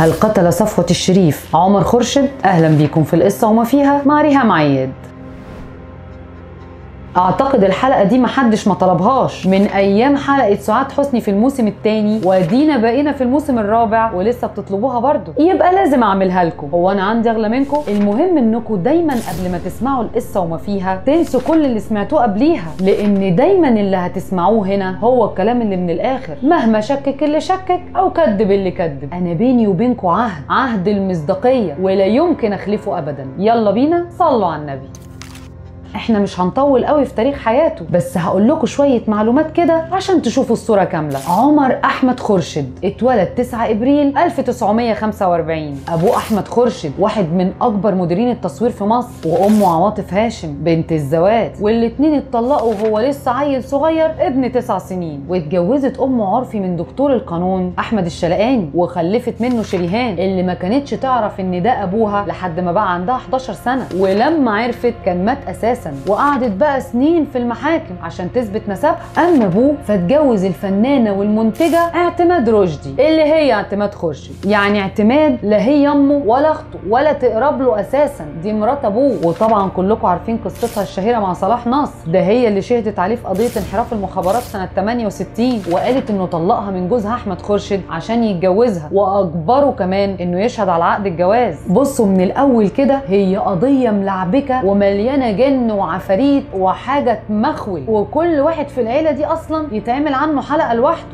هل قتل صفوت الشريف عمر خورشيد؟ أهلا بيكم في القصة وما فيها مع ريهام عياد. اعتقد الحلقه دي محدش ما طلبهاش من ايام حلقه سعاد حسني في الموسم الثاني، وادينا بقينا في الموسم الرابع ولسه بتطلبوها برضو، يبقى لازم اعملها لكم. هو انا عندي اغلى منكم؟ المهم انكم دايما قبل ما تسمعوا القصه وما فيها تنسوا كل اللي سمعتوه قبليها، لان دايما اللي هتسمعوه هنا هو الكلام اللي من الاخر، مهما شكك اللي شكك او كذب اللي كذب. انا بيني وبينكم عهد المصداقيه ولا يمكن اخلفه ابدا. يلا بينا صلوا على النبي. احنا مش هنطول قوي في تاريخ حياته، بس هقول لكم شويه معلومات كده عشان تشوفوا الصوره كامله. عمر احمد خورشيد اتولد 9 ابريل 1945. ابوه احمد خورشيد واحد من اكبر مديرين التصوير في مصر، وامه عواطف هاشم بنت الزوات، والاتنين اتطلقوا وهو لسه عيل صغير ابن 9 سنين. واتجوزت امه عرفي من دكتور القانون احمد الشلقاني، وخلفت منه شيرهان اللي ما كانتش تعرف ان ده ابوها لحد ما بقى عندها 11 سنه، ولما عرفت كان مات اساسا، وقعدت بقى سنين في المحاكم عشان تثبت نسبها. اما ابوه فاتجوز الفنانه والمنتجه اعتماد رشدي اللي هي اعتماد خورشيد. يعني اعتماد لا هي امه ولا اخته ولا تقرب له اساسا، دي مرات ابوه، وطبعا كلكم عارفين قصتها الشهيره مع صلاح نصر، ده هي اللي شهدت عليه في قضيه انحراف المخابرات سنه 68، وقالت انه طلقها من جوزها احمد خورشيد عشان يتجوزها، واجبره كمان انه يشهد على عقد الجواز. بصوا من الاول كده هي قضيه ملعبكه ومليانه جن وعفاريت وحاجة مخول، وكل واحد في العيلة دي أصلا يتعمل عنه حلقة لوحده.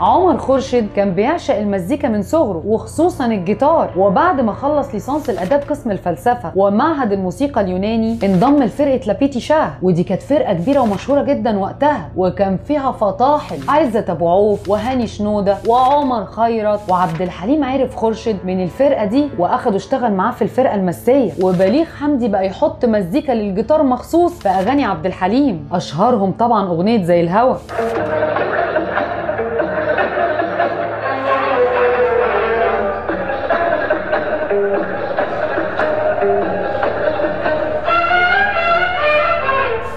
عمر خورشيد كان بيعشق المزيكا من صغره، وخصوصا الجيتار، وبعد ما خلص ليسانس الاداب قسم الفلسفه ومعهد الموسيقى اليوناني انضم لفرقه لابتي شاه، ودي كانت فرقه كبيره ومشهوره جدا وقتها، وكان فيها فطاحل عزت ابو عوف وهاني شنوده وعمر خيرت. وعبد الحليم عرف خورشيد من الفرقه دي واخده اشتغل معاه في الفرقه المسيه، وبليغ حمدي بقى يحط مزيكا للجيتار مخصوص في اغاني عبد الحليم، اشهرهم طبعا اغنيه زي الهوا.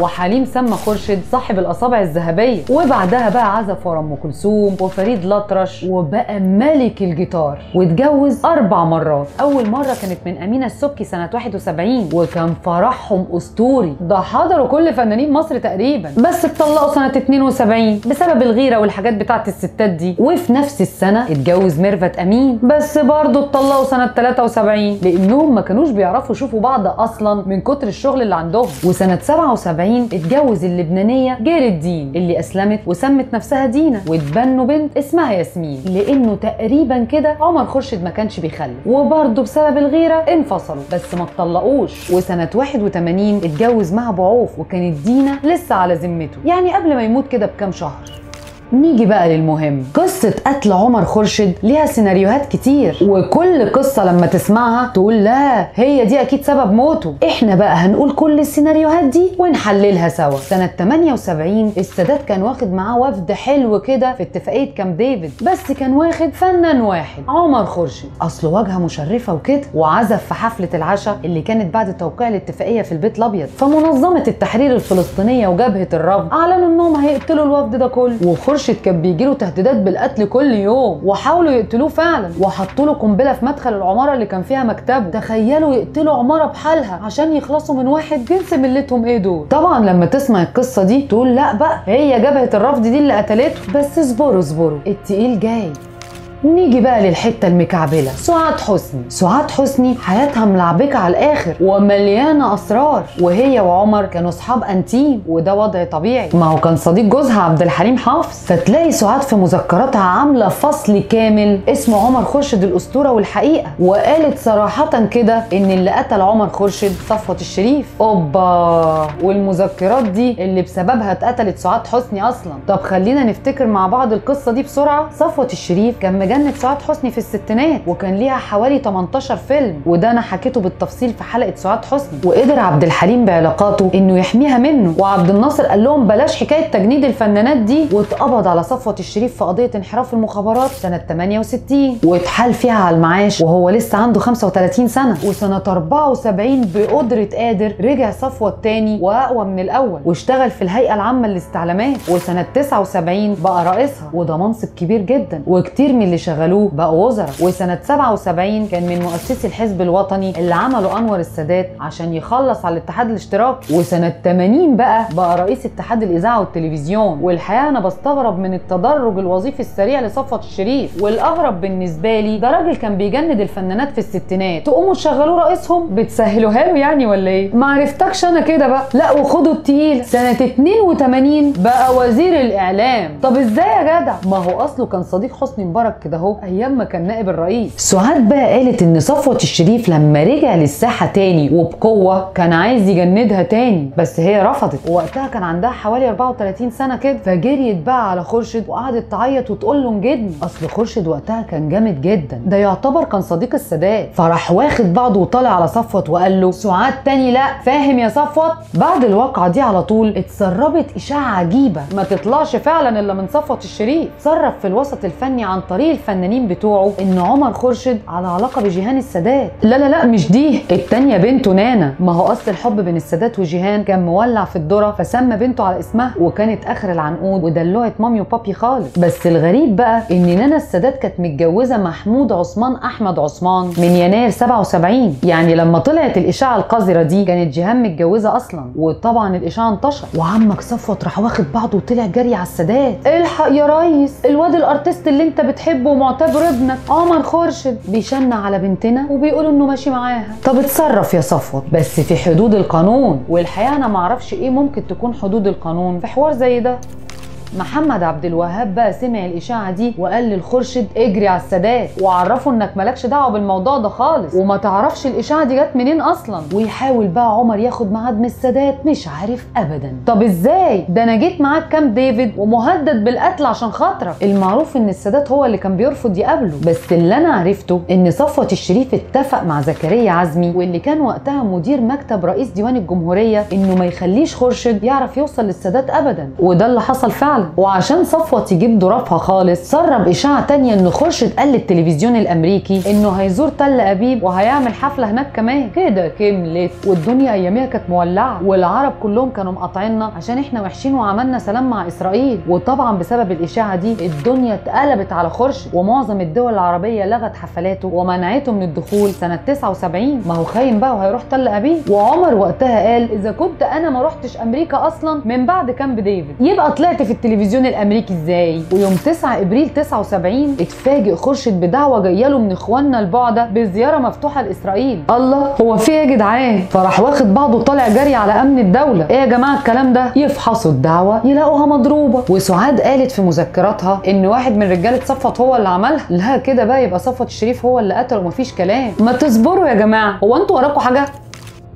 وحليم سمى خورشيد صاحب الاصابع الذهبيه، وبعدها بقى عزف ورا ام كلثوم وفريد الأطرش وبقى ملك الجيتار، واتجوز 4 مرات. اول مره كانت من امينه السبكي سنه 71، وكان فرحهم اسطوري، ده حضروا كل فنانين مصر تقريبا، بس اتطلقوا سنه 72 بسبب الغيره والحاجات بتاعه الستات دي. وفي نفس السنه اتجوز ميرفت امين، بس برضه اتطلقوا سنه 73 لانهم ما كانوش بيعرفوا يشوفوا بعض اصلا من كتر الشغل اللي عندهم. وسنه 77 اتجوز اللبنانيه جير الدين اللي اسلمت وسمت نفسها دينا، واتبنوا بنت اسمها ياسمين، لانه تقريبا كده عمر خورشيد ما كانش بيخلف، وبرضه بسبب الغيره انفصلوا بس ما اتطلقوش. وسنه 81 اتجوز مع ابو عوف، وكانت دينا لسه على ذمته، يعني قبل ما يموت كده بكام شهر. نيجي بقى للمهم، قصة قتل عمر خورشيد ليها سيناريوهات كتير، وكل قصة لما تسمعها تقول لا هي دي أكيد سبب موته. إحنا بقى هنقول كل السيناريوهات دي ونحللها سوا. سنة 78 السادات كان واخد معاه وفد حلو كده في اتفاقية كامب ديفيد، بس كان واخد فنان واحد عمر خورشيد، أصله واجهة مشرفة وكده، وعزف في حفلة العشاء اللي كانت بعد توقيع الاتفاقية في البيت الأبيض. فمنظمة التحرير الفلسطينية وجبهة الرفض أعلنوا إنهم هيقتلوا الوفد ده كله، خورشيد كان بيجيله تهديدات بالقتل كل يوم، وحاولوا يقتلوه فعلا، وحطوا له قنبله في مدخل العماره اللي كان فيها مكتبه. تخيلوا يقتلوا عماره بحالها عشان يخلصوا من واحد جنس ملتهم ايه دول. طبعا لما تسمع القصه دي تقول لا بقى هي جبهه الرفض دي اللي قتلته، بس اصبروا اصبروا التقيل جاي. نيجي بقى للحته المكعبله، سعاد حسني. سعاد حسني حياتها ملعبكه على الاخر ومليانه اسرار، وهي وعمر كانوا اصحاب انتيم، وده وضع طبيعي، ما هو كان صديق جوزها عبد الحليم حافظ. فتلاقي سعاد في مذكراتها عامله فصل كامل اسمه عمر خورشيد الاسطوره والحقيقه، وقالت صراحه كده ان اللي قتل عمر خورشيد صفوت الشريف. اوبا، والمذكرات دي اللي بسببها اتقتلت سعاد حسني اصلا. طب خلينا نفتكر مع بعض القصه دي بسرعه. صفوت الشريف كان جنة سعاد حسني في الستينات، وكان ليها حوالي 18 فيلم، وده انا حكيته بالتفصيل في حلقه سعاد حسني. وقدر عبد الحليم بعلاقاته انه يحميها منه، وعبد الناصر قال لهم بلاش حكايه تجنيد الفنانات دي، واتقبض على صفوت الشريف في قضيه انحراف المخابرات سنه 68، واتحال فيها على المعاش وهو لسه عنده 35 سنه. وسنه 74 بقدره قادر رجع صفوت تاني واقوى من الاول، واشتغل في الهيئه العامه للاستعلامات، وسنه 79 بقى رئيسها، وده منصب كبير جدا، وكتير من اللي شغلوه بقوا وزراء. وسنه 77 كان من مؤسسي الحزب الوطني اللي عمله انور السادات عشان يخلص على الاتحاد الاشتراكي. وسنه 80 بقى رئيس اتحاد الاذاعه والتلفزيون. والحقيقه انا بستغرب من التدرج الوظيفي السريع لصفوت الشريف، والاغرب بالنسبه لي ده راجل كان بيجند الفنانات في الستينات، تقوموا تشغلوه رئيسهم؟ بتسهلوها له يعني ولا ايه؟ ما عرفتكش انا كده بقى. لا وخدوا التقيل. سنه 82 بقى وزير الاعلام. طب ازاي يا جدع؟ ما هو اصله كان صديق حسني مبارك كده اهو ايام ما كان نائب الرئيس. سعاد بقى قالت ان صفوت الشريف لما رجع للساحه تاني وبقوه كان عايز يجندها تاني، بس هي رفضت، ووقتها كان عندها حوالي 34 سنه كده. فجريت بقى على خورشيد وقعدت تعيط وتقول له انجدني، اصل خورشيد وقتها كان جامد جدا، ده يعتبر كان صديق السادات. فراح واخد بعضه وطالع على صفوت وقال له سعاد تاني لا، فاهم يا صفوت؟ بعد الواقعه دي على طول اتسربت اشاعه عجيبه ما تطلعش فعلا الا من صفوت الشريف. اتسرب في الوسط الفني عن طريق الفنانين بتوعه ان عمر خورشيد على علاقه بجيهان السادات. لا لا لا مش دي، التانيه بنته نانا. ما هو اصل الحب بين السادات وجيهان كان مولع في الذره، فسمى بنته على اسمها وكانت اخر العنقود ودلوعه مامي وبابي خالص. بس الغريب بقى ان نانا السادات كانت متجوزه محمود عثمان احمد عثمان من يناير 77، يعني لما طلعت الاشاعه القذره دي كانت جيهان متجوزه اصلا، وطبعا الاشاعه انتشر. وعمك صفوت راح واخد بعضه وطلع جري على السادات، الحق يا ريس الواد الارتست اللي انت بتحبه ومعتبر ابنك عمر خورشيد بيشنع على بنتنا وبيقولوا انه ماشي معاها. طب اتصرف يا صفوت بس في حدود القانون. والحقيقه انا معرفش ايه ممكن تكون حدود القانون في حوار زي ده. محمد عبد الوهاب بقى سمع الاشاعه دي وقال للخورشيد اجري على السادات وعرفه انك مالكش دعوه بالموضوع ده خالص وما تعرفش الاشاعه دي جت منين اصلا. ويحاول بقى عمر ياخد ميعاد من السادات مش عارف ابدا. طب ازاي؟ ده انا جيت معاك كامب ديفيد ومهدد بالقتل عشان خاطرك. المعروف ان السادات هو اللي كان بيرفض يقابله، بس اللي انا عرفته ان صفوت الشريف اتفق مع زكريا عزمي واللي كان وقتها مدير مكتب رئيس ديوان الجمهوريه انه ما يخليش خورشيد يعرف يوصل للسادات ابدا، وده اللي حصل فعلا. وعشان صفوت يجيب ضرافها خالص سرب اشاعه تانية ان خورشيد قال للتلفزيون الامريكي انه هيزور تل ابيب وهيعمل حفله هناك كمان. كده كملت، والدنيا اياميها كانت مولعه والعرب كلهم كانوا مقاطعيننا عشان احنا وحشين وعملنا سلام مع اسرائيل. وطبعا بسبب الاشاعه دي الدنيا اتقلبت على خورشيد ومعظم الدول العربيه لغت حفلاته ومنعته من الدخول سنه 79. ما هو خاين بقى وهيروح تل ابيب. وعمر وقتها قال اذا كنت انا ما رحتش امريكا اصلا من بعد كامب ديفيد يبقى طلعت في التلفزيون الامريكي ازاي؟ ويوم 9 ابريل 79 اتفاجئ خورشيد بدعوه جايه له من اخواننا البعده بزياره مفتوحه لاسرائيل. الله هو في ايه يا جدعان؟ فراح واخد بعضه وطالع جري على امن الدوله، ايه يا جماعه الكلام ده؟ يفحصوا الدعوه يلاقوها مضروبه. وسعاد قالت في مذكراتها ان واحد من رجاله صفوت هو اللي عملها. لا كده بقى يبقى صفوت الشريف هو اللي قتله ومفيش كلام. ما تصبروا يا جماعه، هو انتوا وراكوا حاجه؟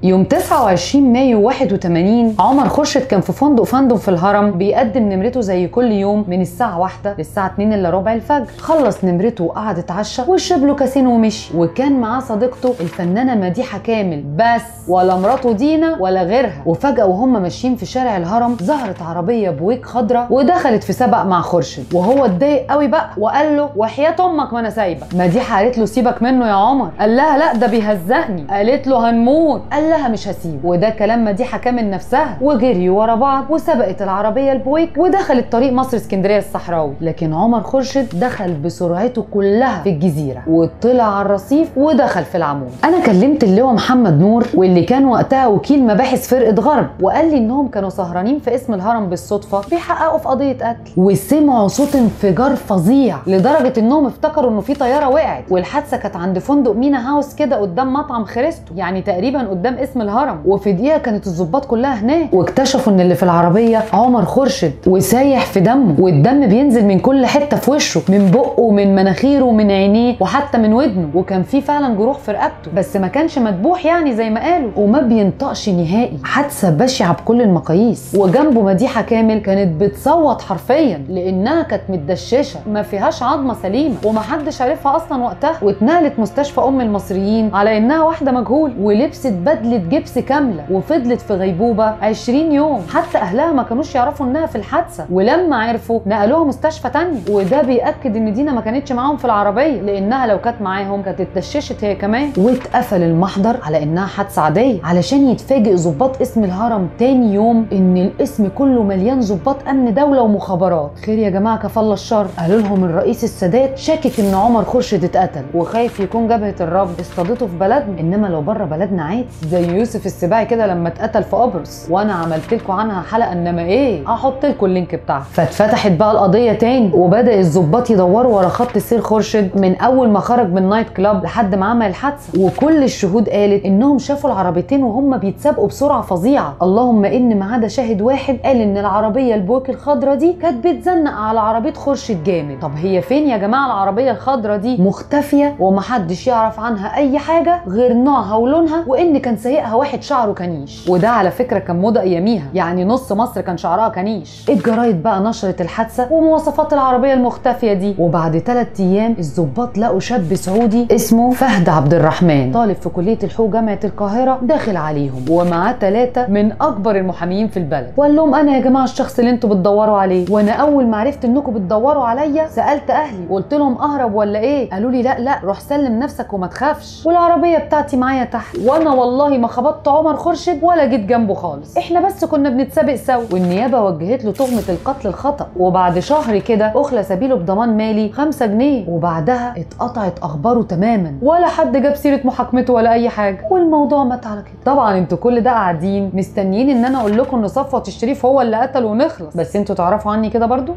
يوم 29 مايو 81 عمر خورشيد كان في فندق فندم في الهرم بيقدم نمرته زي كل يوم من الساعه 1 للساعه 2:15 الفجر. خلص نمرته وقعد اتعشى وشرب له كاسين ومشي. وكان معاه صديقته الفنانه مديحه كامل بس، ولا مراته دينا ولا غيرها. وفجاه وهم ماشيين في شارع الهرم ظهرت عربيه بويك خضراء ودخلت في سبق مع خورشيد، وهو اتضايق قوي بقى وقال له وحياه امك ما انا سايبك. مديحه قالت له سيبك منه يا عمر، قال لها لا ده بيهزقني، قالت له هنموت، قال لها مش هسيب. وده كلام مديحه كامل نفسها. وجريوا ورا بعض وسبقت العربيه البويك ودخلت طريق مصر اسكندريه الصحراوي. لكن عمر خورشيد دخل بسرعته كلها في الجزيره وطلع على الرصيف ودخل في العمود. انا كلمت اللواء محمد نور واللي كان وقتها وكيل مباحث فرقه غرب وقال لي انهم كانوا سهرانين في اسم الهرم بالصدفه بيحققوا في قضيه قتل وسمعوا صوت انفجار فظيع لدرجه انهم افتكروا انه في طياره وقعت. والحادثه كانت عند فندق مينا هاوس كده قدام مطعم خريستو، يعني تقريبا قدام اسم الهرم. وفي دقيقه كانت الضباط كلها هناك واكتشفوا ان اللي في العربيه عمر خورشيد وسايح في دمه، والدم بينزل من كل حته في وشه، من بقه ومن مناخيره ومن عينيه وحتى من ودنه، وكان في فعلا جروح في رقبته بس ما كانش مدبوح يعني زي ما قالوا، وما بينطقش نهائي. حادثه بشعه بكل المقاييس. وجنبه مديحه كامل كانت بتصوت حرفيا لانها كانت متدششه ما فيهاش عظمه سليمه ومحدش عارفها اصلا وقتها. واتنقلت مستشفى ام المصريين على انها واحده مجهوله ولبست بدله بدله جبس كامله وفضلت في غيبوبه 20 يوم، حتى اهلها ما كانوش يعرفوا انها في الحادثه، ولما عرفوا نقلوها مستشفى ثانيه، وده بياكد ان دينا ما كانتش معاهم في العربيه، لانها لو كانت معاهم كانت اتدششت هي كمان. واتقفل المحضر على انها حادثه عاديه، علشان يتفاجئ ضباط اسم الهرم ثاني يوم ان الاسم كله مليان ضباط امن دوله ومخابرات. خير يا جماعه كفى الله الشر. قالوا لهم الرئيس السادات شاكك ان عمر خورشيد اتقتل وخايف يكون جبهه الرفض اصطادته في بلدنا، انما لو بره بلدنا عادي، زي يوسف السباعي كده لما اتقتل في قبرص، وانا عملت لكم عنها حلقه، انما ايه هحط لكم اللينك بتاعها. فاتفتحت بقى القضيه تاني، وبدا الضباط يدوروا ورا خط سير خورشيد من اول ما خرج من نايت كلاب لحد ما عمل الحادثه، وكل الشهود قالت انهم شافوا العربيتين وهم بيتسابقوا بسرعه فظيعه، اللهم ان ما عدا شاهد واحد قال ان العربيه البويك الخضرا دي كانت بتزنق على عربيه خورشيد جامد. طب هي فين يا جماعه العربيه الخضرا دي؟ مختفيه ومحدش يعرف عنها اي حاجه غير نوعها ولونها، وان كان سايقها واحد شعره كنيش، وده على فكره كان موضه اياميها، يعني نص مصر كان شعرها كنيش. الجرايد بقى نشرت الحادثه ومواصفات العربيه المختفيه دي، وبعد 3 ايام الضباط لقوا شاب سعودي اسمه فهد عبد الرحمن، طالب في كليه الحقوق جامعه القاهره، داخل عليهم ومعاه 3 من اكبر المحاميين في البلد، وقال لهم انا يا جماعه الشخص اللي انتوا بتدوروا عليه، وانا اول ما عرفت انكم بتدوروا عليا سالت اهلي وقلت لهم اهرب ولا ايه؟ قالوا لي لا لا، روح سلم نفسك وما تخافش، والعربيه بتاعتي معايا تحت، وانا والله ما خبطت عمر خورشيد ولا جيت جنبه خالص، احنا بس كنا بنتسابق سوا. والنيابه وجهت له تهمه القتل الخطا، وبعد شهر كده اخلى سبيله بضمان مالي 5 جنيه، وبعدها اتقطعت اخباره تماما، ولا حد جاب سيره محاكمته ولا اي حاجه، والموضوع مات على كده. طبعا انتوا كل ده قاعدين مستنيين ان انا اقول لكم ان صفوت الشريف هو اللي قتل ونخلص، بس انتوا تعرفوا عني كده برضو.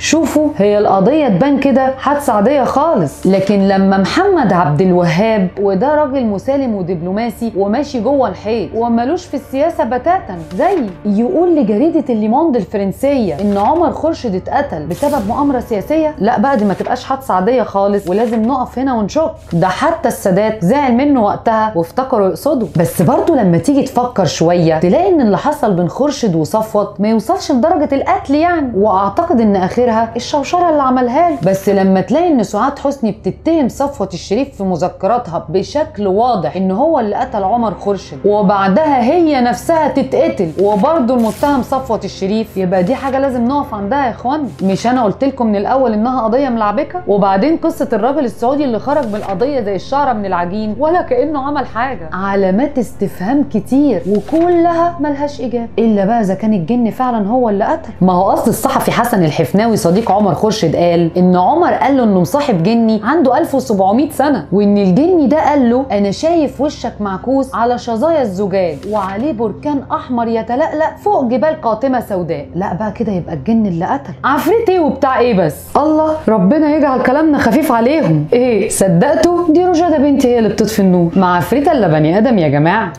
شوفوا هي القضية تبان كده حادثة عادية خالص، لكن لما محمد عبد الوهاب، وده راجل مسالم ودبلوماسي وماشي جوه الحيط ومالوش في السياسة بتاتا، زي يقول لجريدة الليموند الفرنسية ان عمر خورشيد اتقتل بسبب مؤامرة سياسية، لا بقى دي ما تبقاش حادثة عادية خالص، ولازم نقف هنا ونشك. ده حتى السادات زعل منه وقتها وافتكروا يقصده، بس برضه لما تيجي تفكر شوية تلاقي ان اللي حصل بين خورشيد وصفوت ما يوصلش لدرجة القتل يعني، واعتقد ان اخيرا الشوشره اللي عملها له. بس لما تلاقي ان سعاد حسني بتتهم صفوت الشريف في مذكراتها بشكل واضح ان هو اللي قتل عمر خورشيد، وبعدها هي نفسها تتقتل وبرضه المتهم صفوت الشريف، يبقى دي حاجه لازم نقف عندها يا اخوان. مش انا قلت لكم من الاول انها قضيه ملعبكه؟ وبعدين قصه الراجل السعودي اللي خرج من القضيه زي الشعره من العجين ولا كانه عمل حاجه، علامات استفهام كتير وكلها ملهاش اجابه، الا بقى اذا كان الجن فعلا هو اللي قتل. ما هو اصل الصحفي حسن الحفناوي صديق عمر خورشيد قال ان عمر قال له انه مصاحب جني عنده 1700 سنه، وان الجني ده قال له انا شايف وشك معكوس على شظايا الزجاج وعليه بركان احمر يتلألأ فوق جبال قاطمه سوداء. لا بقى كده يبقى الجن اللي قتل، عفريت ايه وبتاع ايه بس. الله ربنا يجعل كلامنا خفيف عليهم. ايه صدقتوا دي رجاده بنتي هي اللي بتطفي النور، مع عفريت الا بني ادم يا جماعه.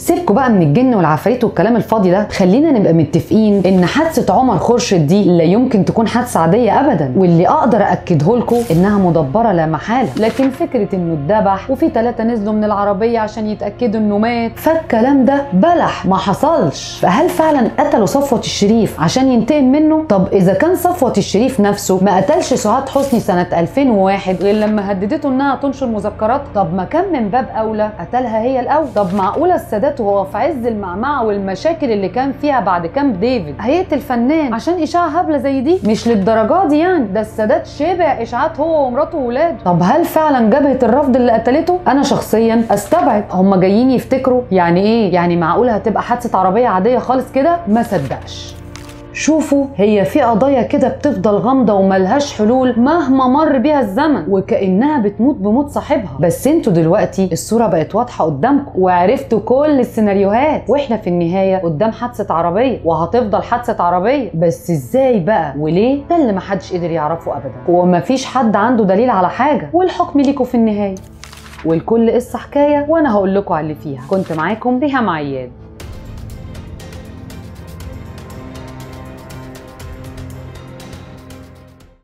سيبكوا بقى من الجن والعفاريت والكلام الفاضي ده، خلينا نبقى متفقين ان حادثه عمر خورشيد دي لا يمكن تكون حادثه عاديه ابدا، واللي اقدر اكده لكم انها مدبره لا محاله. لكن فكره انه اتذبح وفي 3 نزلوا من العربيه عشان يتاكدوا انه مات، فالكلام ده بلح ما حصلش. فهل فعلا قتلوا صفوت الشريف عشان ينتقم منه؟ طب اذا كان صفوت الشريف نفسه ما قتلش سعاد حسني سنه 2001 غير لما هددته انها تنشر مذكرات، طب ما كان من باب اولى قتلها هي الاول. طب معقوله السادات وهو في عز المعمعه والمشاكل اللي كان فيها بعد كامب ديفيد هيقتل فنان عشان اشاعه هبله زي دي؟ مش للدرجه دي يعني، ده السادات شبع اشاعات هو ومراته واولاده. طب هل فعلا جبهه الرفض اللي قتلته؟ انا شخصيا استبعد. هم جايين يفتكروا يعني ايه؟ يعني معقوله هتبقى حادثه عربيه عاديه خالص كده؟ ما صدقش. شوفوا هي في قضايا كده بتفضل غامضه وملهاش حلول مهما مر بيها الزمن، وكأنها بتموت بموت صاحبها، بس انتوا دلوقتي الصوره بقت واضحه قدامكم وعرفتوا كل السيناريوهات، واحنا في النهايه قدام حادثه عربيه وهتفضل حادثه عربيه، بس ازاي بقى وليه؟ ده اللي محدش قدر يعرفه ابدا، ومفيش حد عنده دليل على حاجه، والحكم ليكوا في النهايه. والكل قصه حكايه وانا هقول لكم على اللي فيها. كنت معاكم ريهام عياد.